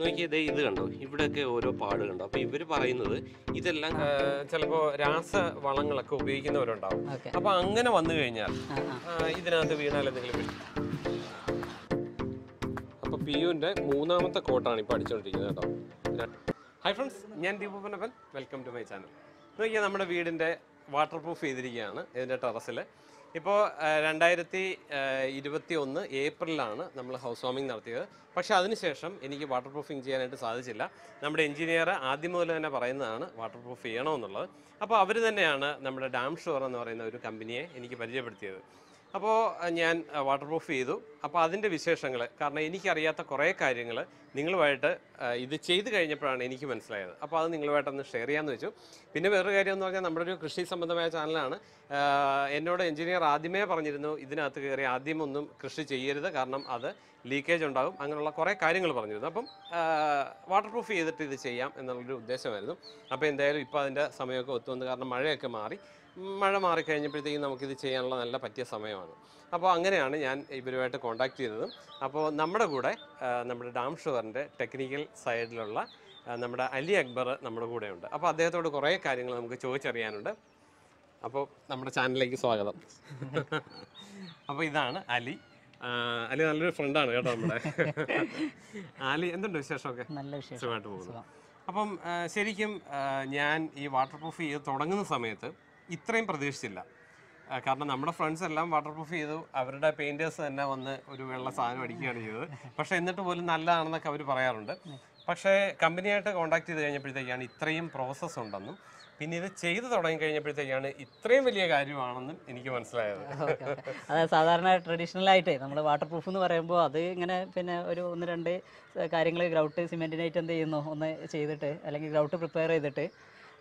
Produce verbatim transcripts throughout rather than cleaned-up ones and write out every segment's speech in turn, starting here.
നോക്കിയാൽ ഇത് കണ്ടോ, ഇവിടെയൊക്കെ ഓരോ പാട് കണ്ടോ. അപ്പോൾ ഇവർ പറയുന്നത് ഇതെല്ലാം ചിലപ്പോൾ രാസവളങ്ങളൊക്കെ ഉപയോഗിക്കുന്നവരുണ്ടാവും. അപ്പോൾ അങ്ങനെ വന്നു കഴിഞ്ഞാൽ ഇതിനകത്ത് വീണാൽ എന്തെങ്കിലും. അപ്പോൾ പിയുവിൻ്റെ മൂന്നാമത്തെ കോട്ടാണ് ഇപ്പോൾ അടിച്ചുകൊണ്ടിരിക്കുന്നത് കേട്ടോ. ഹൈ ഫ്രണ്ട്സ്, ഞാൻ Deepupanappan, welcome to my channel. നോക്കിയാൽ നമ്മുടെ വീടിൻ്റെ വാട്ടർ പ്രൂഫ് ചെയ്തിരിക്കുകയാണ് ഇതിൻ്റെ ടെറസിൽ. ഇപ്പോൾ രണ്ടായിരത്തി ഇരുപത്തി ഒന്ന് ഏപ്രിലാണ് നമ്മൾ ഹൗസ് വാമിംഗ് നടത്തിയത്. പക്ഷേ അതിനുശേഷം എനിക്ക് വാട്ടർ പ്രൂഫിങ് ചെയ്യാനായിട്ട് സാധിച്ചില്ല. നമ്മുടെ എൻജിനീയർ ആദ്യം മുതൽ തന്നെ പറയുന്നതാണ് വാട്ടർ പ്രൂഫ് ചെയ്യണമെന്നുള്ളത്. അപ്പോൾ അവർ തന്നെയാണ് നമ്മുടെ ഡാം ഷുവർ എന്ന് പറയുന്ന ഒരു കമ്പനിയെ എനിക്ക് പരിചയപ്പെടുത്തിയത്. അപ്പോൾ ഞാൻ വാട്ടർ പ്രൂഫ് ചെയ്തു. അപ്പോൾ അതിൻ്റെ വിശേഷങ്ങൾ, കാരണം എനിക്കറിയാത്ത കുറേ കാര്യങ്ങൾ നിങ്ങളുമായിട്ട് ഇത് ചെയ്ത് കഴിഞ്ഞപ്പോഴാണ് എനിക്ക് മനസ്സിലായത്. അപ്പോൾ അത് നിങ്ങളുമായിട്ടൊന്ന് ഷെയർ ചെയ്യാമെന്ന് വെച്ചു. പിന്നെ വേറൊരു കാര്യം എന്ന് പറഞ്ഞാൽ, നമ്മുടെ ഒരു കൃഷി സംബന്ധമായ ചാനലാണ്. എന്നോട് എൻജിനീയർ ആദ്യമേ പറഞ്ഞിരുന്നു, ഇതിനകത്ത് കയറി ആദ്യമൊന്നും കൃഷി ചെയ്യരുത്, കാരണം അത് ലീക്കേജ് ഉണ്ടാകും, അങ്ങനെയുള്ള കുറേ കാര്യങ്ങൾ പറഞ്ഞിരുന്നു. അപ്പം വാട്ടർ പ്രൂഫ് ചെയ്തിട്ട് ഇത് ചെയ്യാം എന്നുള്ളൊരു ഉദ്ദേശമായിരുന്നു. അപ്പോൾ എന്തായാലും ഇപ്പോൾ അതിൻ്റെ സമയമൊക്കെ ഒത്തുവന്നു, കാരണം മഴയൊക്കെ മാറി. മഴ മാറിക്കഴിഞ്ഞപ്പോഴത്തേക്കും നമുക്കിത് ചെയ്യാനുള്ള നല്ല പറ്റിയ സമയമാണ്. അപ്പോൾ അങ്ങനെയാണ് ഞാൻ ഇവരുമായിട്ട് കോൺടാക്ട് ചെയ്തത്. അപ്പോൾ നമ്മുടെ കൂടെ നമ്മുടെ ഡാം ഷുവറിൻ്റെ ടെക്നിക്കൽ സൈഡിലുള്ള നമ്മുടെ അലി അക്ബർ നമ്മുടെ കൂടെയുണ്ട്. അപ്പോൾ അദ്ദേഹത്തോട് കുറേ കാര്യങ്ങൾ നമുക്ക് ചോദിച്ചറിയാനുണ്ട്. അപ്പോൾ നമ്മുടെ ചാനലിലേക്ക് സ്വാഗതം. അപ്പോൾ ഇതാണ് അലി. അലി നല്ലൊരു ഫ്രണ്ടാണ് കേട്ടോ നമ്മുടെ. അലി, എന്തുണ്ട് വിശേഷമൊക്കെ? നല്ല വിശേഷം, സുഖമായിട്ട് പോകുന്നു. അപ്പം ശരിക്കും ഞാൻ ഈ വാട്ടർ പ്രൂഫ് ചെയ്ത് തുടങ്ങുന്ന സമയത്ത് ഇത്രയും പ്രതീക്ഷിച്ചില്ല. കാരണം നമ്മുടെ ഫ്രണ്ട്സ് എല്ലാം വാട്ടർ പ്രൂഫ് ചെയ്തു, അവരുടെ പെയിൻറ്റേഴ്സ് തന്നെ വന്ന് ഒരു വെള്ള സാധനം അടിക്കുകയാണ് ചെയ്തത്. പക്ഷേ എന്നിട്ട് പോലും നല്ലതാണെന്നൊക്കെ അവർ പറയാറുണ്ട്. പക്ഷേ കമ്പനിയായിട്ട് കോൺടാക്ട് ചെയ്ത് കഴിഞ്ഞപ്പോഴത്തേക്കാണ് ഇത്രയും പ്രോസസ്സ് ഉണ്ടെന്നും പിന്നെ ഇത് ചെയ്തു തുടങ്ങി കഴിഞ്ഞപ്പോഴത്തേക്കാണ് ഇത്രയും വലിയ കാര്യമാണെന്നും എനിക്ക് മനസ്സിലായത്. അതെ, സാധാരണ ട്രഡീഷണൽ ആയിട്ട് നമ്മൾ വാട്ടർ പ്രൂഫ് എന്ന് പറയുമ്പോൾ അത് ഇങ്ങനെ പിന്നെ ഒരു ഒന്ന് രണ്ട് കാര്യങ്ങൾ ഗ്രൗട്ട് സിമെൻറ്റിനായിട്ട് എന്ത് ചെയ്യുന്നു ഒന്ന് ചെയ്തിട്ട്, അല്ലെങ്കിൽ ഗ്രൗട്ട് പ്രിപ്പയർ ചെയ്തിട്ട്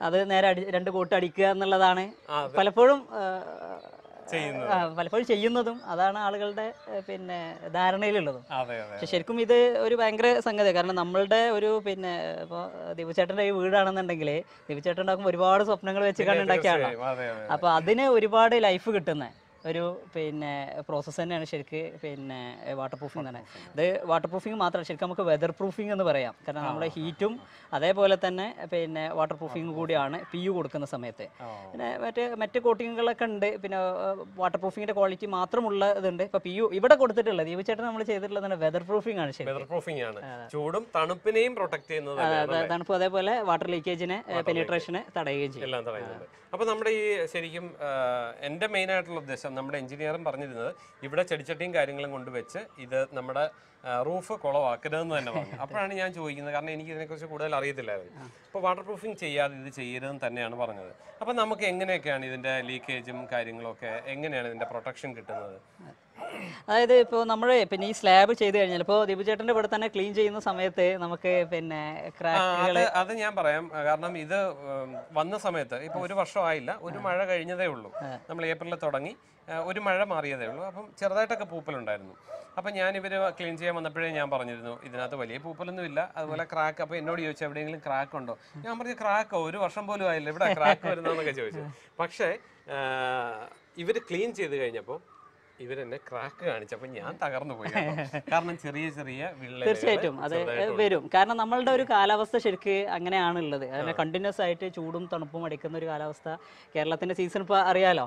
അത് നേരെ അടി രണ്ട് കോട്ട് അടിക്കുക എന്നുള്ളതാണ് പലപ്പോഴും പലപ്പോഴും ചെയ്യുന്നതും. അതാണ് ആളുകളുടെ പിന്നെ ധാരണയിലുള്ളതും. പക്ഷെ ശരിക്കും ഇത് ഒരു ഭയങ്കര സംഗതി. കാരണം നമ്മളുടെ ഒരു പിന്നെ ഇപ്പോൾ ദീപുചേട്ടൻ്റെ ഈ വീടാണെന്നുണ്ടെങ്കിൽ ദീപുചേട്ടൻ ഉണ്ടാക്കുമ്പോൾ ഒരുപാട് സ്വപ്നങ്ങൾ വെച്ച് കണ്ടുണ്ടാക്കിയാണ്. അപ്പോൾ അതിന് ഒരുപാട് ലൈഫ് കിട്ടുന്ന ഒരു പിന്നെ പ്രോസസ്സ് തന്നെയാണ് ശരിക്ക് പിന്നെ വാട്ടർ പ്രൂഫിങ് തന്നെ. ഇത് വാട്ടർ പ്രൂഫിങ് മാത്രമല്ല, ശരിക്കും നമുക്ക് വെതർ പ്രൂഫിങ് എന്ന് പറയാം. കാരണം നമ്മുടെ ഹീറ്റും അതേപോലെ തന്നെ പിന്നെ വാട്ടർ പ്രൂഫിങ് കൂടിയാണ് പി യു കൊടുക്കുന്ന സമയത്ത്. പിന്നെ മറ്റ് മറ്റ് കോട്ടിങ്ങുകളൊക്കെ ഉണ്ട്. പിന്നെ വാട്ടർ പ്രൂഫിങ്ങിൻ്റെ ക്വാളിറ്റി മാത്രമുള്ള ഇതുണ്ട്. ഇപ്പോൾ പി യു ഇവിടെ കൊടുത്തിട്ടുള്ളത്, ദീപുചേട്ടൻ നമ്മൾ ചെയ്തിട്ടുള്ളത് വെതർ പ്രൂഫിങ് ആണ്. ചൂടും തണുപ്പിനെയും പ്രൊട്ടക്ട് ചെയ്യുന്നത്, തണുപ്പും അതേപോലെ വാട്ടർ ലീക്കേജിനെ പെനിട്രേഷനെ തടയുകയും ചെയ്യും. അപ്പോൾ നമ്മുടെ ഈ ശരിക്കും എൻ്റെ മെയിനായിട്ടുള്ള ഉദ്ദേശം, നമ്മുടെ എൻജിനീയറും പറഞ്ഞിരുന്നത് ഇവിടെ ചെടിച്ചട്ടിയും കാര്യങ്ങളും കൊണ്ടുവച്ച് ഇത് നമ്മുടെ റൂഫ് കുളവാക്കരുതെന്ന് തന്നെ പറഞ്ഞു. അപ്പോഴാണ് ഞാൻ ചോദിക്കുന്നത്, കാരണം എനിക്ക് ഇതിനെക്കുറിച്ച് കൂടുതൽ അറിയത്തില്ലായിരുന്നു. അപ്പോൾ വാട്ടർ പ്രൂഫിങ് ചെയ്യാതെ ഇത് ചെയ്യരുതെന്ന് തന്നെയാണ് പറഞ്ഞത്. അപ്പോൾ നമുക്ക് എങ്ങനെയൊക്കെയാണ് ഇതിൻ്റെ ലീക്കേജും കാര്യങ്ങളൊക്കെ, എങ്ങനെയാണ് ഇതിൻ്റെ പ്രൊട്ടക്ഷൻ കിട്ടുന്നത്? അതായത് ഇപ്പോൾ നമ്മൾ പിന്നെ ഈ സ്ലാബ് ചെയ്ത് കഴിഞ്ഞാൽ, ഇപ്പോൾ ദീപുചേട്ടൻ്റെ ഇവിടെ തന്നെ ക്ലീൻ ചെയ്യുന്ന സമയത്ത് നമുക്ക് പിന്നെ ക്രാക്കുകൾ, അത് ഞാൻ പറയാം. കാരണം ഇത് വന്ന സമയത്ത് ഇപ്പോൾ ഒരു വർഷമായില്ല, ഒരു മഴ കഴിഞ്ഞതേ ഉള്ളൂ. നമ്മൾ ഏപ്രിലിൽ തുടങ്ങി ഒരു മഴ മാറിയതേ ഉള്ളൂ. അപ്പം ചെറുതായിട്ടൊക്കെ പൂപ്പലുണ്ടായിരുന്നു. അപ്പം ഞാനിവർ ക്ലീൻ ചെയ്യാൻ വന്നപ്പോഴേ ഞാൻ പറഞ്ഞിരുന്നു ഇതിനകത്ത് വലിയ പൂപ്പലൊന്നും ഇല്ല, അതുപോലെ ക്രാക്ക്. അപ്പോൾ എന്നോട് ചോദിച്ചു എവിടെയെങ്കിലും ക്രാക്ക് ഉണ്ടോ? ഞാൻ പറഞ്ഞു ക്രാക്കോ, ഒരു വർഷം പോലും ആയില്ല ഇവിടെ ക്രാക്ക് വരുന്നതെന്നൊക്കെ ചോദിച്ചു. പക്ഷേ ഇവർ ക്ലീൻ ചെയ്ത് കഴിഞ്ഞപ്പോൾ ഇവരെന്നെ ക്രാക്ക് കാണിച്ചപ്പോൾ ഞാൻ തകർന്നു പോയി. കാരണം ചെറിയ ചെറിയ വിള്ളൽ തീർച്ചയായിട്ടും അത് വരും. കാരണം നമ്മളുടെ ഒരു കാലാവസ്ഥ ശരിക്ക് അങ്ങനെയാണുള്ളത്. അതിന് കണ്ടിന്യൂസ് ആയിട്ട് ചൂടും തണുപ്പും അടിക്കുന്ന ഒരു കാലാവസ്ഥ. കേരളത്തിന്റെ സീസൺ ഇപ്പോൾ അറിയാലോ.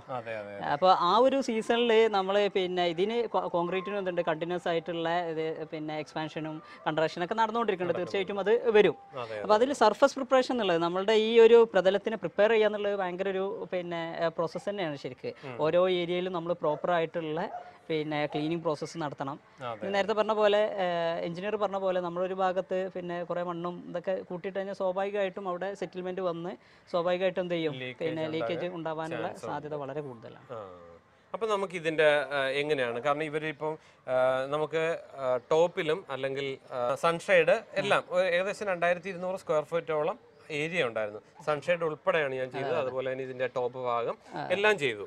അപ്പോൾ ആ ഒരു സീസണിൽ നമ്മൾ പിന്നെ ഇതിന് കോൺക്രീറ്റിനും എന്തുണ്ട് കണ്ടിന്യൂസ് ആയിട്ടുള്ള ഇത് പിന്നെ എക്സ്പാൻഷനും കൺട്രാക്ഷനൊക്കെ നടന്നുകൊണ്ടിരിക്കുന്നുണ്ട്. തീർച്ചയായിട്ടും അത് വരും. അപ്പോൾ അതിൽ സർഫസ് പ്രിപ്പറേഷൻ എന്നുള്ളത്, നമ്മളുടെ ഈ ഒരു പ്രതലത്തിനെ പ്രിപ്പയർ ചെയ്യുക എന്നുള്ളത് ഭയങ്കര ഒരു പിന്നെ പ്രോസസ്സ് തന്നെയാണ് ശരിക്ക്. ഓരോ ഏരിയയിലും നമ്മൾ പ്രോപ്പർ ആയിട്ടുള്ള പിന്നെ ക്ലീനിങ് പ്രോസസ്സ് നടത്തണം. നേരത്തെ പറഞ്ഞ പോലെ, എഞ്ചിനീയർ പറഞ്ഞ പോലെ, നമ്മളൊരു ഭാഗത്ത് പിന്നെ കുറേ മണ്ണും ഇതൊക്കെ കൂട്ടിയിട്ട് കഴിഞ്ഞാൽ സ്വാഭാവികമായിട്ടും അവിടെ സെറ്റിൽമെന്റ് വന്ന് സ്വാഭാവികമായിട്ടും എന്ത് ചെയ്യും, പിന്നെ ലീക്കേജ് ഉണ്ടാവാനുള്ള സാധ്യത വളരെ കൂടുതലാണ്. അപ്പം നമുക്ക് ഇതിൻ്റെ എങ്ങനെയാണ്, കാരണം ഇവരിപ്പം നമുക്ക് ടോപ്പിലും അല്ലെങ്കിൽ സൺഷെയ്ഡ് എല്ലാം ഏകദേശം രണ്ടായിരത്തി ഇരുന്നൂറ് സ്ക്വയർ ഫീറ്റോളം ഏരിയ ഉണ്ടായിരുന്നു. സൺഷെയ്ഡ് ഉൾപ്പെടെയാണ് ഞാൻ ചെയ്തത്. അതുപോലെ തന്നെ ഇതിന്റെ ടോപ്പ് ഭാഗം എല്ലാം ചെയ്തു.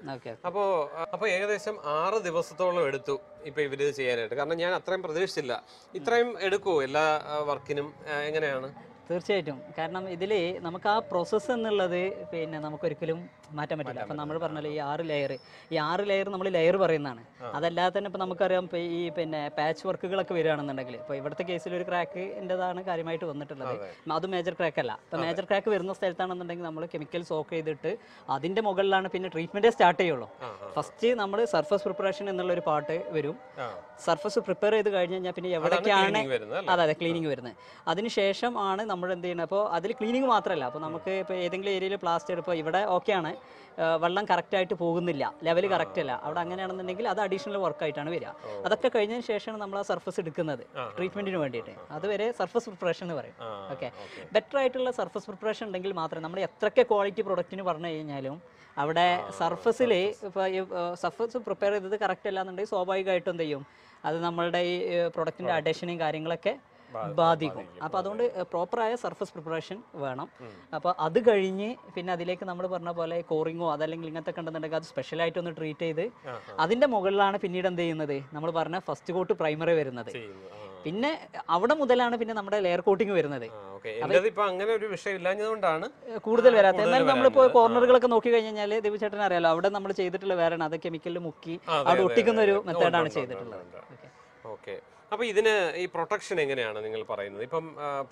അപ്പോൾ അപ്പോൾ ഏകദേശം ആറ് ദിവസത്തോളം എടുത്തു ഇപ്പോൾ ഇവരിത് ചെയ്യാനായിട്ട്. കാരണം ഞാൻ അത്രയും പ്രതീക്ഷിച്ചില്ല. ഇത്രയും എടുക്കുമോ എല്ലാ വർക്കിനും? എങ്ങനെയാണ് തീർച്ചയായിട്ടും. കാരണം ഇതിൽ നമുക്ക് ആ പ്രോസസ്സ് എന്നുള്ളത് പിന്നെ നമുക്കൊരിക്കലും മാറ്റാൻ പറ്റില്ല. അപ്പം നമ്മൾ പറഞ്ഞല്ലോ ഈ ആറ് ലെയർ, ഈ ആറ് ലെയർ നമ്മൾ ലെയർ പറയുന്നതാണ്. അതല്ലാതെ തന്നെ ഇപ്പോൾ നമുക്കറിയാം ഇപ്പോൾ ഈ പിന്നെ പാച്ച് വർക്കുകളൊക്കെ വരികയാണെന്നുണ്ടെങ്കിൽ ഇപ്പോൾ ഇവിടുത്തെ കേസിൽ ഒരു ക്രാക്കിൻ്റെതാണ് കാര്യമായിട്ട് വന്നിട്ടുള്ളത്. അത് മേജർ ക്രാക്ക് അല്ല. അപ്പോൾ മേജർ ക്രാക്ക് വരുന്ന സ്ഥലത്താണെന്നുണ്ടെങ്കിൽ നമ്മൾ കെമിക്കൽ സോക്ക് ചെയ്തിട്ട് അതിൻ്റെ മുകളിലാണ് പിന്നെ ട്രീറ്റ്മെൻറ്റേ സ്റ്റാർട്ട് ചെയ്യുള്ളൂ. ഫസ്റ്റ് നമ്മൾ സർഫസ് പ്രിപ്പറേഷൻ എന്നുള്ളൊരു പാർട്ട് വരും. സർഫസ് പ്രിപ്പയർ ചെയ്ത് കഴിഞ്ഞ് കഴിഞ്ഞാൽ പിന്നെ എവിടേക്കാണ് അതെ അതെ ക്ലീനിങ് വരുന്നത്. അതിനുശേഷം ആണ് നമ്മൾ എന്ത് ചെയ്യണം. അപ്പോൾ അതിൽ ക്ലീനിങ് മാത്രമല്ല, അപ്പോൾ നമുക്ക് ഇപ്പോൾ ഏതെങ്കിലും ഏരിയയിൽ പ്ലാസ്റ്റർ ഇപ്പോൾ ഇവിടെ ഓക്കെയാണ്, വെള്ളം കറക്റ്റായിട്ട് പോകുന്നില്ല, ലെവൽ കറക്റ്റ് അല്ല, അവിടെ അങ്ങനെയാണെന്നുണ്ടെങ്കിൽ അത് അഡീഷണൽ വർക്കായിട്ടാണ് വരിക. അതൊക്കെ കഴിഞ്ഞതിന് ശേഷമാണ് നമ്മൾ ആ സർഫസ് എടുക്കുന്നത് ട്രീറ്റ്മെൻറ്റിന് വേണ്ടിയിട്ട്. അതുവരെ സർഫസ് പ്രിപ്പറേഷൻ എന്ന് പറയും. ഓക്കെ, ബെറ്റർ ആയിട്ടുള്ള സർഫസ് പ്രിപ്പറേഷൻ ഉണ്ടെങ്കിൽ മാത്രമേ നമ്മൾ എത്രയൊക്കെ ക്വാളിറ്റി പ്രൊഡക്റ്റിന് പറഞ്ഞു കഴിഞ്ഞാലും അവിടെ സർഫസിൽ ഇപ്പോൾ സർഫസ് പ്രിപ്പയർ ചെയ്തത് കറക്റ്റ് അല്ലാന്നുണ്ടെങ്കിൽ സ്വാഭാവികമായിട്ടും എന്ത് ചെയ്യും, അത് നമ്മളുടെ ഈ പ്രൊഡക്റ്റിൻ്റെ അഡീഷനും കാര്യങ്ങളൊക്കെ ബാധിക്കും. അപ്പോൾ അതുകൊണ്ട് പ്രോപ്പറായ സർഫസ് പ്രിപ്പറേഷൻ വേണം. അപ്പോൾ അത് കഴിഞ്ഞ് പിന്നെ അതിലേക്ക് നമ്മൾ പറഞ്ഞ പോലെ കോറിങ്ങോ അതല്ലെങ്കിൽ ഇങ്ങനത്തെ കണ്ടെന്നുണ്ടെങ്കിൽ അത് സ്പെഷ്യലായിട്ടൊന്ന് ട്രീറ്റ് ചെയ്ത് അതിൻ്റെ മുകളിലാണ് പിന്നീട് എന്ത് ചെയ്യുന്നത്, നമ്മൾ പറഞ്ഞ ഫസ്റ്റ് കോട്ട് പ്രൈമറി വരുന്നത്. പിന്നെ അവിടെ മുതലാണ് പിന്നെ നമ്മുടെ ലെയർ കോട്ടിങ് വരുന്നത്. അങ്ങനെ ഒരു വിഷയം ഇല്ലാഞ്ഞതുകൊണ്ടാണ് കൂടുതൽ വരാത്തത്. എന്നാലും നമ്മളിപ്പോൾ കോർണറുകളൊക്കെ നോക്കി കഴിഞ്ഞാൽ ദേവിചേട്ടൻ അറിയാലോ അവിടെ നമ്മൾ ചെയ്തിട്ടുള്ള വേറെയാണ് അത് കെമിക്കലിൽ മുക്കി അവിടെ ഒട്ടിക്കുന്ന ഒരു മെത്തേഡാണ് ചെയ്തിട്ടുള്ളത്. ഓക്കെ, അപ്പോൾ ഇതിന് ഈ പ്രൊട്ടക്ഷൻ എങ്ങനെയാണ് നിങ്ങൾ പറയുന്നത്? ഇപ്പം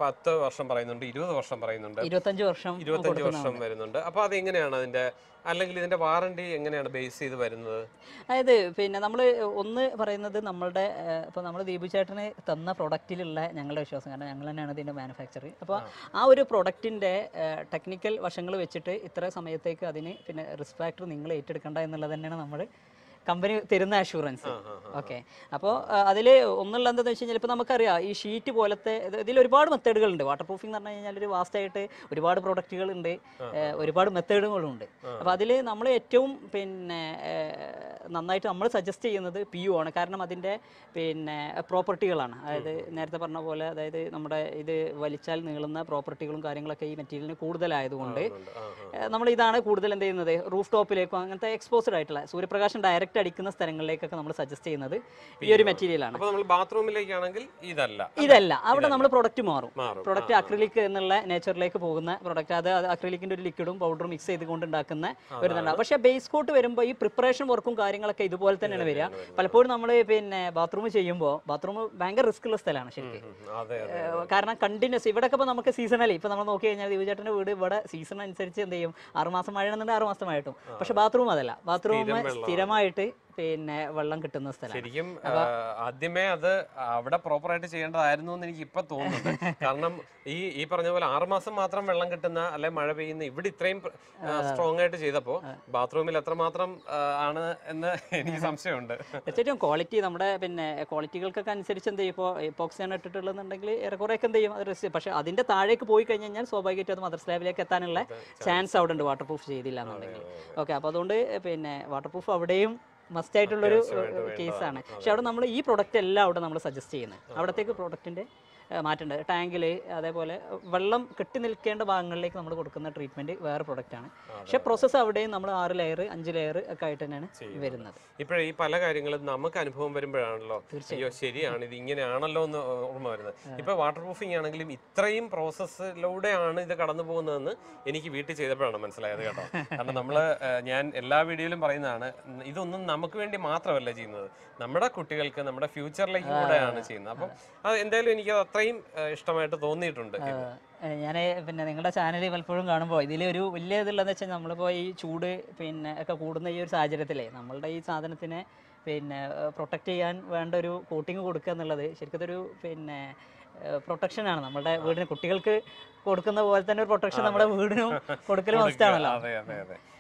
പത്ത് വർഷം പറയുന്നുണ്ട്, ഇരുപത് വർഷം പറയുന്നുണ്ട്, ഇരുപത്തഞ്ച് വർഷം ഇരുപത്തഞ്ച് വർഷം വരുന്നുണ്ട്. അപ്പോൾ അതെങ്ങനെയാണ് അതിൻ്റെ, അല്ലെങ്കിൽ ഇതിൻ്റെ വാറണ്ടി എങ്ങനെയാണ് ബേസ് ചെയ്ത് വരുന്നത്? അതായത് പിന്നെ നമ്മൾ ഒന്ന് പറയുന്നത് നമ്മളുടെ ഇപ്പോൾ നമ്മൾ ദീപുചേട്ടന് തന്ന പ്രൊഡക്റ്റിലുള്ള ഞങ്ങളുടെ വിശ്വാസം, കാരണം ഞങ്ങൾ തന്നെയാണ് ഇതിൻ്റെ മാനുഫാക്ചർ. അപ്പോൾ ആ ഒരു പ്രൊഡക്റ്റിൻ്റെ ടെക്നിക്കൽ വശങ്ങൾ വെച്ചിട്ട് ഇത്ര സമയത്തേക്ക് അതിന് പിന്നെ റിസ്ക് ഫാക്ടർ നിങ്ങൾ ഏറ്റെടുക്കേണ്ട എന്നുള്ളത് തന്നെയാണ് നമ്മൾ കമ്പനി തരുന്ന അഷൂറൻസ്. ഓക്കെ, അപ്പോൾ അതിൽ ഒന്നുള്ള എന്താണെന്ന് വെച്ച് കഴിഞ്ഞാൽ ഇപ്പോൾ നമുക്കറിയാം ഈ ഷീറ്റ് പോലത്തെ ഇതിൽ ഒരുപാട് മെത്തേഡുകളുണ്ട്. വാട്ടർ പ്രൂഫിംഗ് എന്ന് പറഞ്ഞു കഴിഞ്ഞാൽ ഒരു വാസ്റ്റായിട്ട് ഒരുപാട് പ്രൊഡക്റ്റുകളുണ്ട്, ഒരുപാട് മെത്തേഡുകളുണ്ട്. അപ്പോൾ അതിൽ നമ്മൾ ഏറ്റവും പിന്നെ നന്നായിട്ട് നമ്മൾ സജസ്റ്റ് ചെയ്യുന്നത് പി യു ആണ്. കാരണം അതിൻ്റെ പിന്നെ പ്രോപ്പർട്ടികളാണ്, അതായത് നേരത്തെ പറഞ്ഞ പോലെ, അതായത് നമ്മുടെ ഇത് വലിച്ചാൽ നീളുന്ന പ്രോപ്പർട്ടികളും കാര്യങ്ങളൊക്കെ ഈ മെറ്റീരിയലിന് കൂടുതലായതുകൊണ്ട് നമ്മൾ ഇതാണ് കൂടുതൽ എന്ത് ചെയ്യുന്നത് റൂഫ് ടോപ്പിലേക്കും അങ്ങനത്തെ എക്സ്പോസ്ഡ് ആയിട്ടുള്ള സൂര്യപ്രകാശം ഡയറക്റ്റ് അടിക്കുന്ന സ്ഥലങ്ങളിലേക്കൊക്കെ നമ്മൾ സജസ്റ്റ് ചെയ്യുന്നത് ഈ ഒരു മെറ്റീരിയലാണ്. അപ്പോൾ നമ്മൾ ബാത്റൂമിലേക്കാണെങ്കിൽ ഇതല്ല ഇതല്ല അവിടെ നമ്മൾ പ്രൊഡക്റ്റ് മാറും. പ്രൊഡക്റ്റ് അക്രിലിക് എന്നുള്ള നേച്ചറിലേക്ക് പോകുന്ന പ്രൊഡക്റ്റ്, അത് അക്രിലിക്കിൻ്റെ ഒരു ലിക്വിഡും പൗഡറും മിക്സ് ചെയ്തുകൊണ്ടുണ്ടാക്കുന്ന ഒരു ഇതാണ്. പക്ഷേ ബേസ് കോട്ട് വരുമ്പോൾ ഈ പ്രിപ്പറേഷൻ വർക്കും കാര്യങ്ങളൊക്കെ ഇതുപോലെ തന്നെയാണ് വരിക. പലപ്പോഴും നമ്മൾ പിന്നെ ബാത്റൂം ചെയ്യുമ്പോൾ ബാത്റൂം ഭയങ്കര റിസ്ക് ഉള്ള സ്ഥലമാണ് ശരിക്കും. കാരണം കണ്ടിന്യൂസ് ഇവിടെയൊക്കെ ഇപ്പോൾ നമുക്ക് സീസണലി ഇപ്പോൾ നമ്മൾ നോക്കി കഴിഞ്ഞാൽ ദീപുചേട്ടൻ്റെ വീട് ഇവിടെ സീസൺ അനുസരിച്ച് എന്ത് ചെയ്യും, ആറുമാസം മഴയാണെന്നുണ്ടെങ്കിൽ ആറുമാസം മഴ കിട്ടും. പക്ഷെ ബാത്റൂം അതല്ല, ബാത്റൂം സ്ഥിരമായിട്ട് പിന്നെ വെള്ളം കിട്ടുന്ന സ്ഥലം. ശരിക്കും ആദ്യമേ അത് അവിടെ പ്രോപ്പറായിട്ട് ചെയ്യേണ്ടതായിരുന്നു എന്ന് എനിക്ക് ഇപ്പം തോന്നുന്നു. കാരണം ഈ ഈ പറഞ്ഞ പോലെ ആറുമാസം മാത്രം വെള്ളം കിട്ടുന്ന അല്ലെ മഴ പെയ്യുന്ന ഇവിടെ ഇത്രയും സ്ട്രോങ് ആയിട്ട് ചെയ്തപ്പോൾ ബാത്റൂമിൽ എത്രമാത്രം ആണ് എന്ന് എനിക്ക് സംശയമുണ്ട്. തീർച്ചയായിട്ടും ക്വാളിറ്റി നമ്മുടെ പിന്നെ ക്വാളിറ്റികൾക്കൊക്കെ അനുസരിച്ച് എന്ത് ചെയ്യും. ഇപ്പോൾ എപ്പോക്സിയാണ് ഇട്ടിട്ടുള്ളതെന്നുണ്ടെങ്കിൽ ഏറെക്കുറെയൊക്കെ എന്ത് ചെയ്യും അത്. പക്ഷേ അതിൻ്റെ താഴേക്ക് പോയി കഴിഞ്ഞ് കഴിഞ്ഞാൽ സ്വാഭാവികമായിട്ടും അത് മദർ സ്ലാബിലേക്ക് എത്താനുള്ള ചാൻസ് അവിടെ ഉണ്ട് വാട്ടർ പ്രൂഫ് ചെയ്തില്ല എന്നുണ്ടെങ്കിൽ. ഓക്കെ, അപ്പോൾ അതുകൊണ്ട് പിന്നെ വാട്ടർ പ്രൂഫ് അവിടെയും മസ്റ്റ് ആയിട്ടുള്ളൊരു കേസാണ്. പക്ഷെ അവിടെ നമ്മൾ ഈ പ്രൊഡക്റ്റ് എല്ലാം അവിടെ നമ്മൾ സജസ്റ്റ് ചെയ്യുന്നത് അവിടത്തേക്ക് പ്രൊഡക്റ്റിൻ്റെ മാറ്റേണ്ട ടാങ്കിൽ, അതേപോലെ വെള്ളം കെട്ടി നിൽക്കേണ്ട ഭാഗങ്ങളിലേക്ക് നമ്മൾ കൊടുക്കുന്ന ട്രീറ്റ്മെൻറ്റ് വേറെ പ്രൊഡക്റ്റാണ്. പക്ഷേ പ്രോസസ്സ് അവിടെയും നമ്മൾ ആറ് ലെയർ അഞ്ച് ലെയർ ഒക്കെ ആയിട്ട് തന്നെയാണ് വരുന്നത്. ഇപ്പോഴേ ഈ പല കാര്യങ്ങളും നമുക്ക് അനുഭവം വരുമ്പോഴാണല്ലോ തീർച്ചയായും ശരിയാണ് ഇത് ഇങ്ങനെയാണല്ലോ എന്ന് ഓർമ്മ വരുന്നത്. ഇപ്പോൾ വാട്ടർ പ്രൂഫിംഗ് ആണെങ്കിലും ഇത്രയും പ്രോസസ്സിലൂടെയാണ് ഇത് കടന്നു പോകുന്നതെന്ന് എനിക്ക് വീട്ടിൽ ചെയ്തപ്പോഴാണ് മനസ്സിലായത് കേട്ടോ. കാരണം നമ്മൾ ഞാൻ എല്ലാ വീഡിയോയിലും പറയുന്നതാണ് ഇതൊന്നും നമുക്ക് വേണ്ടി മാത്രമല്ല ചെയ്യുന്നത്, നമ്മുടെ കുട്ടികൾക്ക് നമ്മുടെ ഫ്യൂച്ചറിലേക്ക് കൂടെയാണ് ചെയ്യുന്നത്. അപ്പം അത് എന്തായാലും എനിക്കത് അത്രയും ഇഷ്ടമായിട്ട് തോന്നിയിട്ടുണ്ട്. ഞാൻ പിന്നെ നിങ്ങളുടെ ചാനൽ പലപ്പോഴും കാണുമ്പോൾ ഇതിലൊരു വലിയ ഇതുള്ളതെന്ന് വെച്ചാൽ നമ്മളിപ്പോൾ ഈ ചൂട് പിന്നെ ഒക്കെ കൂടുന്ന ഈ ഒരു സാഹചര്യത്തിലേ നമ്മളുടെ ഈ സാധനത്തിനെ പിന്നെ പ്രൊട്ടക്റ്റ് ചെയ്യാൻ വേണ്ട ഒരു കോട്ടിങ് കൊടുക്കുക എന്നുള്ളത് ശരിക്കും ഒരു പിന്നെ പ്രൊട്ടക്ഷനാണ് നമ്മുടെ വീടിന്. കുട്ടികൾക്ക് കൊടുക്കുന്ന പോലെ തന്നെ ഒരു പ്രൊട്ടക്ഷൻ നമ്മുടെ വീടിനും കൊടുക്കൽ മസ്റ്റാണല്ലോ.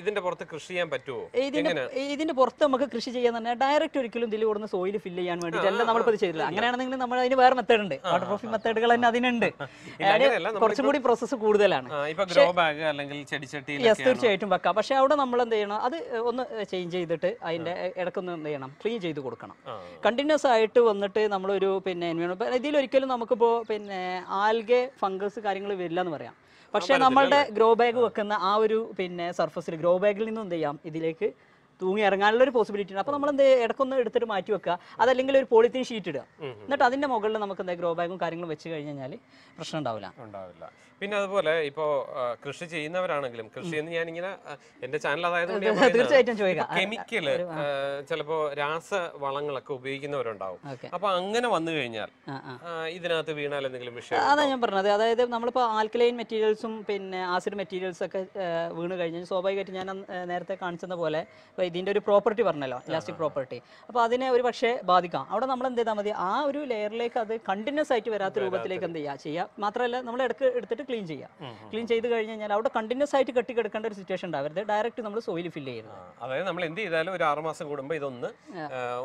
ഇതിന്റെ പുറത്ത് കൃഷി ചെയ്യാൻ പറ്റുമോ? ഇതിന്റെ പുറത്ത് നമുക്ക് കൃഷി ചെയ്യാൻ തന്നെ ഡയറക്റ്റ് ഒരിക്കലും ഇതിൽ ഓടുന്ന സോയിൽ ഫില്ല് ചെയ്യാൻ വേണ്ടിയിട്ടല്ല നമ്മളിപ്പോൾ ചെയ്തില്ല. അങ്ങനെയാണെങ്കിൽ നമ്മൾ അതിന് വേറെ മെത്തേഡ് ഉണ്ട്, വാട്ടർപ്രൂഫിംഗ് മെത്തേഡുകൾ തന്നെ അതിനുണ്ട്. കുറച്ചും കൂടി പ്രോസസ്സ് കൂടുതലാണ്. തീർച്ചയായിട്ടും വെക്കാം. പക്ഷെ അവിടെ നമ്മൾ എന്ത് ചെയ്യണം, അത് ഒന്ന് ചേഞ്ച് ചെയ്തിട്ട് അതിന്റെ ഇടക്കൊന്ന് എന്ത് ചെയ്യണം, ക്ലീൻ ചെയ്ത് കൊടുക്കണം. കണ്ടിന്യൂസ് ആയിട്ട് വന്നിട്ട് നമ്മളൊരു പിന്നെ ഇതിലൊരിക്കലും നമുക്കിപ്പോൾ പിന്നെ ആൽഗെ ഫംഗസ് കാര്യങ്ങൾ വരില്ല എന്ന് പറയാം. പക്ഷെ നമ്മളുടെ ഗ്രോ ബാഗ് വെക്കുന്ന ആ ഒരു പിന്നെ സർഫസിൽ ഗ്രോ ബാഗിൽ നിന്നും എന്ത് ചെയ്യാം, ഇതിലേക്ക് തൂങ്ങി ഇറങ്ങാനുള്ള ഒരു പോസിബിലിറ്റി ഉണ്ട്. അപ്പോൾ നമ്മൾ എന്ത് ഇടക്കൊന്ന് എടുത്തിട്ട് മാറ്റി വെക്കുക, അതല്ലെങ്കിൽ ഒരു പോളിത്തീൻ ഷീറ്റ് ഇടുക. എന്നിട്ട് അതിൻ്റെ മുകളിൽ നമുക്ക് എന്താ ഗ്രോ ബാഗും കാര്യങ്ങളും വെച്ച് കഴിഞ്ഞ് കഴിഞ്ഞാൽ പ്രശ്നം ഉണ്ടാവില്ല ഉണ്ടാവില്ല പിന്നെ അതുപോലെ ഇപ്പോൾ കൃഷി ചെയ്യുന്നവരാണെങ്കിലും, കൃഷി എന്ന് ഞാനിങ്ങനെ എൻ്റെ ചാനൽ അതായത് തീർച്ചയായിട്ടും ചോദിക്കാം, കെമിക്കല് ചിലപ്പോൾ രാസവളങ്ങളൊക്കെ ഉപയോഗിക്കുന്നവരുണ്ടാവും. അപ്പോൾ അങ്ങനെ വന്നു കഴിഞ്ഞാൽ ഇതിനകത്ത് വീണാൽ എന്തെങ്കിലും വിഷയം? അതാണ് ഞാൻ പറഞ്ഞത്. അതായത് നമ്മളിപ്പോൾ ആൽക്കലൈൻ മെറ്റീരിയൽസും പിന്നെ ആസിഡ് മെറ്റീരിയൽസൊക്കെ വീണ് കഴിഞ്ഞാൽ സ്വാഭാവികമായിട്ട് ഞാൻ നേരത്തെ കാണിച്ചെന്ന പോലെ ഇതിന്റെ ഒരു പ്രോപ്പർട്ടി പറഞ്ഞല്ലോ, ഇലാസ്റ്റിക് പ്രോപ്പർട്ടി. അപ്പോൾ അതിനെ ഒരു പക്ഷേ ബാധിക്കാം. അവിടെ നമ്മൾ എന്ത് ചെയ്താൽ മതി, ആ ഒരു ലെയറിലേക്ക് അത് കണ്ടിന്യൂസ് ആയിട്ട് വരാത്ത രൂപത്തിലേക്ക് എന്ത് ചെയ്യുക ചെയ്യുക മാത്രമല്ല നമ്മൾ ഇടക്ക് എടുത്തിട്ട് ക്ലീൻ ചെയ്യുക. ക്ലീൻ ചെയ്ത് കഴിഞ്ഞ് കഴിഞ്ഞാൽ അവിടെ കണ്ടിന്യൂസ് ആയിട്ട് കെട്ടിക്കെടുക്കേണ്ട ഒരു സിറ്റുവേഷൻ ഉണ്ടാവരുത്. ഡയറക്റ്റ് നമ്മൾ സോയിൽ ഫില്ല് ചെയ്യുന്നത്, അതായത് നമ്മൾ എന്ത് ചെയ്താലും ഒരു ആറ് മാസം കൂടുമ്പോൾ ഇതൊന്ന്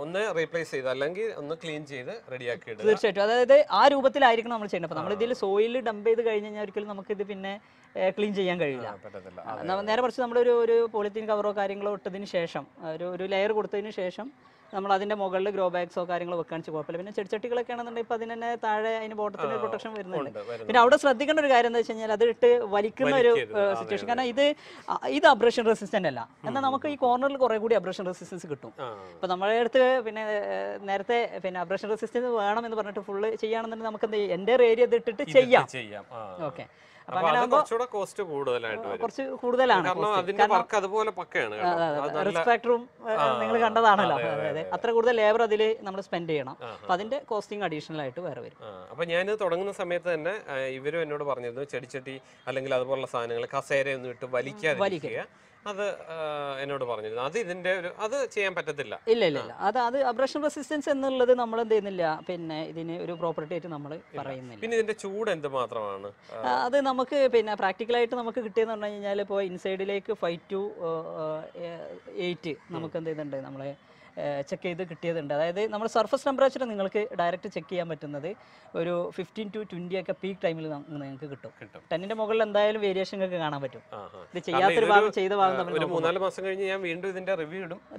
ഒന്ന് റീപ്ലേസ് ചെയ്ത് അല്ലെങ്കിൽ ഒന്ന് ക്ലീൻ ചെയ്ത് റെഡിയാക്കി ഇടുക. തീർച്ചയായിട്ടും അതായത് ആ രൂപത്തിലായിരിക്കണം നമ്മൾ ചെയ്യുന്നത്. അപ്പോൾ നമ്മൾ ഇതിൽ സോയിൽ ഡംപ് ചെയ്ത് കഴിഞ്ഞ് കഴിഞ്ഞാൽ ഒരിക്കലും നമുക്കിത് പിന്നെ ക്ലീൻ ചെയ്യാൻ കഴിയില്ല. നേരെ മറിച്ച് നമ്മളൊരു ഒരു പോളിത്തീൻ കവറോ കാര്യങ്ങളോ ഇട്ടതിന് ശേഷം ഒരു ഒരു ലെയർ കൊടുത്തതിന് ശേഷം നമ്മൾ അതിന്റെ മുകളിൽ ഗ്രോ ബാഗ്സോ കാര്യങ്ങളോ വെക്കാണിച്ച് കുഴപ്പമില്ല. പിന്നെ ചെടിച്ചട്ടികളൊക്കെ ആണെന്നുണ്ടെങ്കിൽ ഇപ്പം അതിന് തന്നെ താഴെ അതിന് ബോട്ടത്തിന് പ്രൊട്ടക്ഷൻ വരുന്നുണ്ട്. പിന്നെ അവിടെ ശ്രദ്ധിക്കേണ്ട ഒരു കാര്യം എന്താ വെച്ച് കഴിഞ്ഞാൽ അത് ഇട്ട് വലിക്കുന്ന ഒരു സിറ്റുവേഷൻ. കാരണം ഇത് ഇത് അബ്രഷൻ റെസിസ്റ്റന്റ് അല്ല, എന്നാൽ നമുക്ക് ഈ കോർണറിൽ കുറെ കൂടി അബ്രഷൻ റെസിസ്റ്റൻസ് കിട്ടും. ഇപ്പം നമ്മളെ അടുത്ത് പിന്നെ നേരത്തെ പിന്നെ അബ്രഷൻ റെസിസ്റ്റൻസ് വേണം എന്ന് പറഞ്ഞിട്ട് ഫുള്ള് ചെയ്യുകയാണെന്നുണ്ടെങ്കിൽ നമുക്ക് എന്ത് ചെയ്യും, എൻ്റെ ഏരിയ ഇത് ഇട്ടിട്ട് ചെയ്യാം. ഓക്കെ, കുറച്ച് കൂടുതലാണ് റിസ്ക് ഫാക്ടറും നിങ്ങൾ കണ്ടതാണല്ലോ. അതായത് അത്ര കൂടുതൽ ലേബർ അതിൽ നമ്മൾ സ്പെൻഡ് ചെയ്യണം. അപ്പൊ അതിന്റെ കോസ്റ്റിംഗ് അഡീഷണൽ ആയിട്ട് വേറെ വരും. അപ്പൊ ഞാൻ തുടങ്ങുന്ന സമയത്ത് തന്നെ ഇവരും എന്നോട് പറഞ്ഞിരുന്നു, ചെടിച്ചട്ടി അല്ലെങ്കിൽ അതുപോലുള്ള സാധനങ്ങൾ കസേരയൊന്നും ഇട്ട് വലിക്കാതെ വലിക്കുക. അത് എന്നോട് പറഞ്ഞിരുന്നു, അത് ഇതിന്റെ ഒരു അത് ചെയ്യാൻ പറ്റത്തില്ല. ഇല്ല ഇല്ല ഇല്ല അത് അത് അബ്രഷൻ റെസിസ്റ്റൻസ് എന്നുള്ളത് നമ്മൾ എന്ത് ചെയ്യുന്നില്ല, പിന്നെ ഇതിന് ഒരു പ്രോപ്പർട്ടി ആയിട്ട് നമ്മൾ പറയുന്നില്ല. പിന്നെ ഇതിന്റെ ചൂട് എന്ത് മാത്രമാണ് അത് നമുക്ക് പിന്നെ പ്രാക്ടിക്കലായിട്ട് നമുക്ക് കിട്ടിയെന്ന് പറഞ്ഞു കഴിഞ്ഞാൽ ഇപ്പോൾ ഇൻസൈഡിലേക്ക് ഫൈവ് ടു എയ്റ്റ് നമുക്ക് എന്ത് ചെയ്യുന്നുണ്ട്, നമ്മളെ ചെക്ക് ചെയ്ത് കിട്ടിയതുണ്ട്. അതായത് നമ്മൾ സർഫസ് ടെമ്പറേച്ചർ നിങ്ങൾക്ക് ഡയറക്റ്റ് ചെക്ക് ചെയ്യാൻ പറ്റുന്നത് ഒരു ഫിഫ്റ്റീൻ ടു ട്വന്റി ഒക്കെ പീക്ക് ടൈമിൽ നിങ്ങൾക്ക് കിട്ടും. ടെന്നിന്റെ മുകളിൽ എന്തായാലും വേരിയേഷൻ ഒക്കെ കാണാൻ പറ്റും. ഇത് ചെയ്യാത്തൊരു ഭാഗം ചെയ്ത ഭാഗം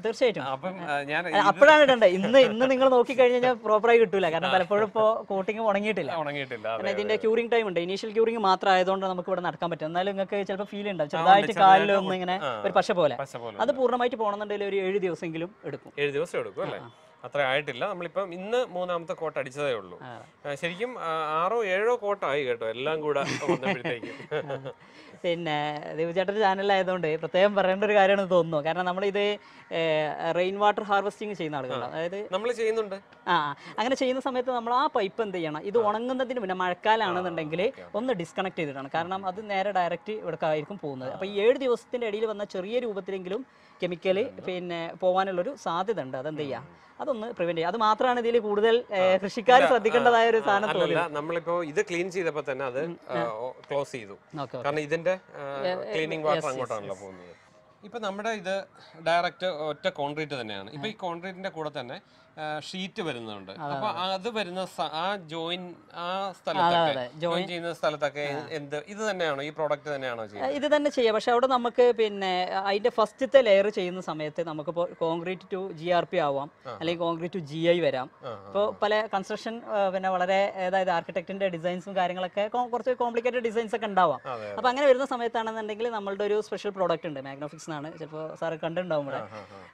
തീർച്ചയായിട്ടും അപ്പോഴാണ് ഇടേണ്ടത്. ഇന്ന് ഇന്ന് നിങ്ങൾ നോക്കിക്കഴിഞ്ഞാൽ പ്രോപ്പറായി കിട്ടൂല, കാരണം പലപ്പോഴും ഇപ്പോൾ കോട്ടിങ് ഉണങ്ങിയിട്ടില്ല. കാരണം ഇതിന്റെ ക്യൂറിംഗ് ടൈം ഉണ്ട്, ഇനീഷ്യൽ ക്യൂറിംഗ് മാത്രം ആയതുകൊണ്ട് നമുക്ക് ഇവിടെ നടക്കാൻ പറ്റും. എന്നാലും നിങ്ങൾക്ക് ചിലപ്പോൾ ഫീൽ ഉണ്ടാവും ചെറുതായിട്ട് കാലിൽ ഒന്നും ഇങ്ങനെ ഒരു പശ പോലെ. അത് പൂർണ്ണമായിട്ട് പോകണമെന്നുണ്ടെങ്കിൽ ഒരു ഏഴ് ദിവസമെങ്കിലും എടുക്കും. ഏഴ് ദിവസം എടുക്കും അല്ലേ? അത്ര ആയിട്ടില്ല. നമ്മളിപ്പം ഇന്ന് മൂന്നാമത്തെ കോട്ട അടിച്ചതേ ഉള്ളൂ. ശരിക്കും ആറോ ഏഴോ കോട്ടായി കേട്ടോ എല്ലാം കൂടെ. പിന്നെ ദേവചേട്ടൻ്റെ ചാനലായതുകൊണ്ട് പ്രത്യേകം പറയേണ്ട ഒരു കാര്യമാണ് തോന്നുന്നു. കാരണം നമ്മളിത് റെയിൻ വാട്ടർ ഹാർവെസ്റ്റിംഗ് ചെയ്യുന്ന ആളുകളാണ്. അതായത് നമ്മൾ ചെയ്യുന്നുണ്ട്. ആ അങ്ങനെ ചെയ്യുന്ന സമയത്ത് നമ്മൾ ആ പൈപ്പ് എന്ത് ചെയ്യണം, ഇത് ഉണങ്ങുന്നതിന് പിന്നെ മഴക്കാലാണെന്നുണ്ടെങ്കിൽ ഒന്ന് ഡിസ്കണക്ട് ചെയ്തിട്ടാണ്. കാരണം അത് നേരെ ഡയറക്റ്റ് ഇവിടേക്കായിരിക്കും പോകുന്നത്. അപ്പോൾ ഈ ഏഴ് ദിവസത്തിൻ്റെ ഇടയിൽ വന്ന ചെറിയ രൂപത്തിലെങ്കിലും കെമിക്കല് പിന്നെ പോകാനുള്ളൊരു സാധ്യത ഉണ്ട്. അതെന്ത് ചെയ്യുക, അതൊന്ന് പ്രിവെന്റ് ചെയ്യുക. അത് മാത്രമാണ് ഇതിൽ കൂടുതൽ കൃഷിക്കാർ ശ്രദ്ധിക്കേണ്ടതായ ഒരു സാധനം. നമ്മളിപ്പോ ഇത് ക്ലീൻ ചെയ്തപ്പോൾ തന്നെ അത് ക്ലോസ് ചെയ്തു, കാരണം ഇതിന്റെ ക്ലീനിങ് വാട്ടർ അങ്ങോട്ടാണല്ലോ പോകുന്നത്. ഇപ്പൊ നമ്മുടെ ഇത് ഡയറക്റ്റ് ഒറ്റ കോൺക്രീറ്റ് തന്നെയാണ്. ഇപ്പൊ ഈ കോൺക്രീറ്റിന്റെ കൂടെ തന്നെ ഷീറ്റ് വരുന്നുണ്ട്. അപ്പൊ അത് വരുന്ന ആ ജോയിൻ ആ സ്ഥലത്തൊക്കെ ജോയിൻ ചെയ്യുന്ന സ്ഥലത്തൊക്കെ എന്ത് ഇത് തന്നെയാണോ, ഈ പ്രോഡക്റ്റ് തന്നെയാണോ ചെയ്യുന്നത്? ഇത് തന്നെ ചെയ്യാം. പക്ഷെ അവിടെ നമുക്ക് പിന്നെ അതിന്റെ ഫസ്റ്റത്തെ ലെയർ ചെയ്യുന്ന സമയത്ത് നമുക്കിപ്പോൾ concrete to G R P ആവാം, അല്ലെങ്കിൽ കോൺക്രീറ്റ് ടു ജി ഐ വരാം. ഇപ്പോൾ പല കൺസ്ട്രക്ഷൻ പിന്നെ വളരെ അതായത് ആർക്കിടെക്ടിന്റെ ഡിസൈൻസും കാര്യങ്ങളൊക്കെ കുറച്ച് കോംപ്ലിക്കേറ്റഡ് ഡിസൈൻസ് ഒക്കെ ഉണ്ടാവാം. അപ്പൊ അങ്ങനെ വരുന്ന സമയത്താണെന്നുണ്ടെങ്കിൽ നമ്മളുടെ ഒരു സ്പെഷ്യൽ പ്രോഡക്റ്റ് ഉണ്ട്, മാഗ്നോഫിക്സ് എന്നാണ്. ചിലപ്പോൾ സാറ് കണ്ടിട്ടുണ്ടാവും ഇവിടെ.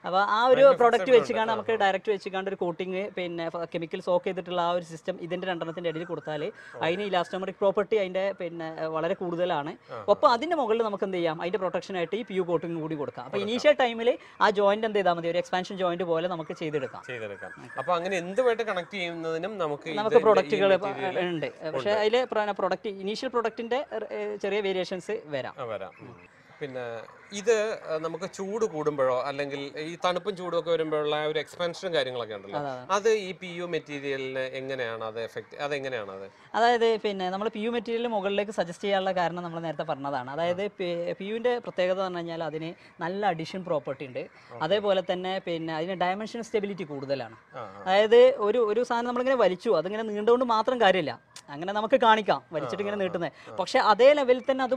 അപ്പൊ ആ ഒരു പ്രോഡക്റ്റ് വെച്ചുകൊണ്ട് നമുക്ക് ഡയറക്റ്റ് വെച്ചുകൊണ്ട് ഒരു കോട്ടിങ് പിന്നെ കെമിക്കൽ സോക്ക് ചെയ്തിട്ടുള്ള ആ ഒരു സിസ്റ്റം ഇതിന്റെ രണ്ടെണ്ണത്തിന്റെ ഇടയിൽ കൊടുത്താൽ അതിന് ഇലാസ്റ്റോമറിക് പ്രോപ്പർട്ടി അതിന്റെ പിന്നെ വളരെ കൂടുതലാണ്. ഒപ്പം അതിന്റെ മുകളിൽ നമുക്ക് എന്ത് ചെയ്യാം, അതിന്റെ പ്രൊട്ടക്ഷൻ ആയിട്ട് ഈ പിയു കോട്ടിങ് കൂടി കൊടുക്കാം. അപ്പൊ ഇനീഷ്യൽ ടൈമിൽ ആ ജോയിന്റ് എന്ത് ചെയ്താൽ മതി, ഒരു എക്സ്പാൻഷൻ ജോയിന്റ് പോലെ നമുക്ക് ചെയ്തെടുക്കാം. അപ്പൊ അങ്ങനെ എന്തുമായിട്ട് കണക്ട് ചെയ്യുന്നതിനും നമുക്ക് നമുക്ക് പ്രൊഡക്റ്റുകൾ ഉണ്ട്. പക്ഷെ അതിൽ പ്രൊഡക്റ്റ് ഇനീഷ്യൽ പ്രൊഡക്റ്റിന്റെ ചെറിയ വേരിയേഷൻസ് വരാം. പിന്നെ ഇത് നമുക്ക് ചൂട് കൂടുമ്പോഴോ അല്ലെങ്കിൽ ഈ തണുപ്പും ചൂടും ഒക്കെ വരുമ്പോഴുള്ള ഒരു എക്സ്പാൻഷനും കാര്യങ്ങളൊക്കെ ഉണ്ടല്ലോ, അത് ഈ പി യു മെറ്റീരിയലിന് എങ്ങനെയാണ് അത് എഫക്ട്, അതെങ്ങനെയാണ് അത്? അതായത് പിന്നെ നമ്മൾ പി യു മെറ്റീരിയൽ മുകളിലേക്ക് സജസ്റ്റ് ചെയ്യാനുള്ള കാരണം നമ്മൾ നേരത്തെ പറഞ്ഞതാണ്. അതായത് പി യുവിൻ്റെ പ്രത്യേകത എന്ന് പറഞ്ഞാൽ അതിന് നല്ല അഡീഷൻ പ്രോപ്പർട്ടി ഉണ്ട്. അതേപോലെ തന്നെ പിന്നെ അതിന് ഡയമെൻഷൻ സ്റ്റെബിലിറ്റി കൂടുതലാണ്. അതായത് ഒരു ഒരു സാധനം നമ്മളിങ്ങനെ വലിച്ചു, അതിങ്ങനെ നീണ്ടുകൊണ്ട് മാത്രം കാര്യമില്ല, അങ്ങനെ നമുക്ക് കാണിക്കാം വലിച്ചിട്ട് ഇങ്ങനെ നീട്ടുന്നത്, പക്ഷെ അതേ ലെവലിൽ തന്നെ അത്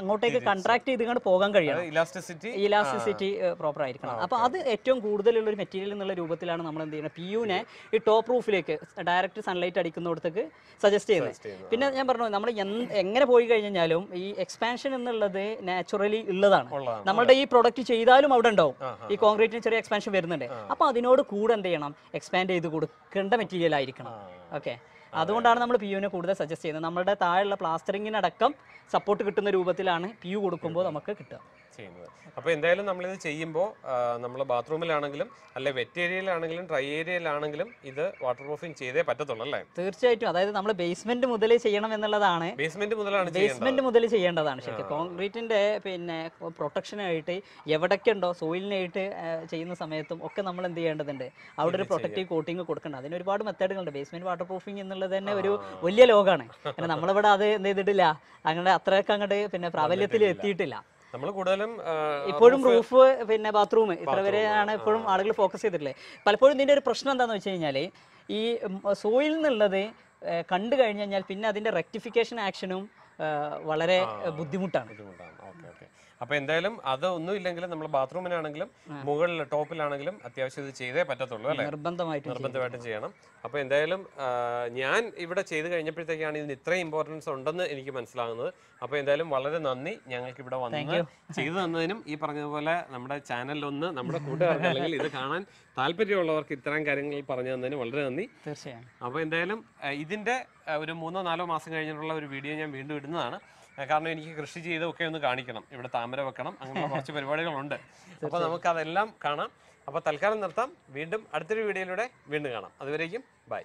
അങ്ങോട്ടേക്ക് കൺട്രാക്ട് ചെയ്തുകൊണ്ട് പോകാൻ കഴിയണം. ഇലാസ്റ്റിസിറ്റി ഇലാസ്റ്റിസിറ്റി പ്രോപ്പർ ആയിരിക്കണം. അപ്പോൾ അത് ഏറ്റവും കൂടുതലുള്ള ഒരു മെറ്റീരിയൽ എന്നുള്ള രൂപത്തിലാണ് നമ്മൾ എന്ത് ചെയ്യുന്നത്, പി യുവിനെ ഈ ടോപ്പ് റൂഫിലേക്ക് ഡയറക്റ്റ് സൺലൈറ്റ് അടിക്കുന്നിടത്തേക്ക് സജസ്റ്റ് ചെയ്യുന്നത്. പിന്നെ ഞാൻ പറഞ്ഞു, നമ്മൾ എങ്ങനെ പോയി കഴിഞ്ഞാലും ഈ എക്സ്പാൻഷൻ എന്നുള്ളത് നാച്ചുറലി ഉള്ളതാണ്. നമ്മളുടെ ഈ പ്രൊഡക്റ്റ് ചെയ്താലും അവിടെ ഉണ്ടാവും, ഈ കോൺക്രീറ്റിന് ചെറിയ എക്സ്പാൻഷൻ വരുന്നുണ്ട്. അപ്പോൾ അതിനോട് കൂടെ എന്ത് ചെയ്യണം, എക്സ്പാൻഡ് ചെയ്ത് കൊടുക്കേണ്ട മെറ്റീരിയൽ ആയിരിക്കണം. ഓക്കെ, അതുകൊണ്ടാണ് നമ്മൾ പി യുവിനെ കൂടുതൽ സജസ്റ്റ് ചെയ്യുന്നത്. നമ്മുടെ താഴെയുള്ള പ്ലാസ്റ്ററിങ്ങിനടക്കം സപ്പോർട്ട് കിട്ടുന്ന രൂപത്തിലാണ് പി യു കൊടുക്കുമ്പോൾ നമുക്ക് കിട്ടുക ചെയ്യുന്നത്. അപ്പോൾ എന്തായാലും നമ്മളിത് ചെയ്യുമ്പോൾ നമ്മൾ ബാത്റൂമിലാണെങ്കിലും അല്ലെ വെറ്റ് ഏരിയയിലാണെങ്കിലും ഡ്രൈ ഏരിയയിലാണെങ്കിലും ഇത് വാട്ടർ പ്രൂഫിങ് ചെയ്തേ പറ്റത്തുള്ളൂ അല്ലേ? തീർച്ചയായിട്ടും. അതായത് നമ്മൾ ബേസ്മെന്റ് മുതലേ ചെയ്യണം എന്നുള്ളതാണ്. ബേസ്മെന്റ് മുതലാണ് ബേസ്മെന്റ് മുതൽ ചെയ്യേണ്ടതാണ് ശരിക്കും. കോൺക്രീറ്റിന്റെ പിന്നെ പ്രൊട്ടക്ഷനായിട്ട് എവിടൊക്കെ ഉണ്ടോ സോയിലിനായിട്ട് ചെയ്യുന്ന സമയത്തും ഒക്കെ നമ്മൾ എന്ത് ചെയ്യേണ്ടതുണ്ട്, അവിടെ ഒരു പ്രൊട്ടക്റ്റീവ് കോട്ടിങ് കൊടുക്കണം. അതിന് ഒരുപാട് മെത്തേഡുകളുണ്ട്. ബേസ്മെന്റ് വാട്ടർ പ്രൂഫിങ് എന്നുള്ളത് തന്നെ ഒരു വലിയ ലോകമാണ്. കാരണം നമ്മളിവിടെ അത് എന്ത് ചെയ്തിട്ടില്ല, അങ്ങനെ അത്രയൊക്കെ അങ്ങോട്ട് പിന്നെ പ്രാബല്യത്തിൽ എത്തിയിട്ടില്ല. നമ്മൾ കൂടുതലും ഇപ്പോഴും റൂഫ് പിന്നെ ബാത്റൂം ഇത്ര വരെയാണ് ഇപ്പോഴും ആളുകൾ ഫോക്കസ് ചെയ്തിട്ടുള്ളത്. പലപ്പോഴും ഇതിൻ്റെ ഒരു പ്രശ്നം എന്താണെന്ന് വെച്ച് കഴിഞ്ഞാൽ ഈ സോയിൽ എന്നുള്ളത് കണ്ടു കഴിഞ്ഞു കഴിഞ്ഞാൽ പിന്നെ അതിൻ്റെ റെക്ടിഫിക്കേഷൻ ആക്ഷനും വളരെ ബുദ്ധിമുട്ടാണ്. അപ്പോൾ എന്തായാലും അതൊന്നും ഇല്ലെങ്കിലും നമ്മൾ ബാത്റൂമിനാണെങ്കിലും മുകളിൽ ടോപ്പിലാണെങ്കിലും അത്യാവശ്യം ഇത് ചെയ്തേ പറ്റത്തുള്ളൂ അല്ലേ? നിർബന്ധമായിട്ട് നിർബന്ധമായിട്ടും ചെയ്യണം. അപ്പോൾ എന്തായാലും ഞാൻ ഇവിടെ ചെയ്ത് കഴിഞ്ഞപ്പോഴത്തേക്കാണ് ഇതിന് ഇത്രയും ഇമ്പോർട്ടൻസ് ഉണ്ടെന്ന് എനിക്ക് മനസ്സിലാകുന്നത്. അപ്പോൾ എന്തായാലും വളരെ നന്ദി, ഞങ്ങൾക്ക് ഇവിടെ വന്ന് ചെയ്തു തന്നതിനും. ഈ പറഞ്ഞതുപോലെ നമ്മുടെ ചാനലിലൊന്ന് നമ്മുടെ കൂട്ടുകാർക്ക് അല്ലെങ്കിൽ ഇത് കാണാൻ താല്പര്യമുള്ളവർക്ക് ഇത്തരം കാര്യങ്ങൾ പറഞ്ഞു തന്നതിന് വളരെ നന്ദി. തീർച്ചയായും. അപ്പോൾ എന്തായാലും ഇതിൻ്റെ ഒരു മൂന്നോ നാലോ മാസം കഴിഞ്ഞിട്ടുള്ള ഒരു വീഡിയോ ഞാൻ വീണ്ടും ഇടുന്നതാണ്. കാരണം എനിക്ക് കൃഷി ചെയ്തൊക്കെ ഒന്ന് കാണിക്കണം, ഇവിടെ താമര വെക്കണം, അങ്ങനെയുള്ള കുറച്ച് പരിപാടികളുണ്ട്. അപ്പോൾ നമുക്ക് അതെല്ലാം കാണാം. അപ്പോൾ തൽക്കാലം നിർത്താം. വീണ്ടും അടുത്തൊരു വീഡിയോയിലൂടെ വീണ്ടും കാണാം. അതുവരേക്കും ബൈ.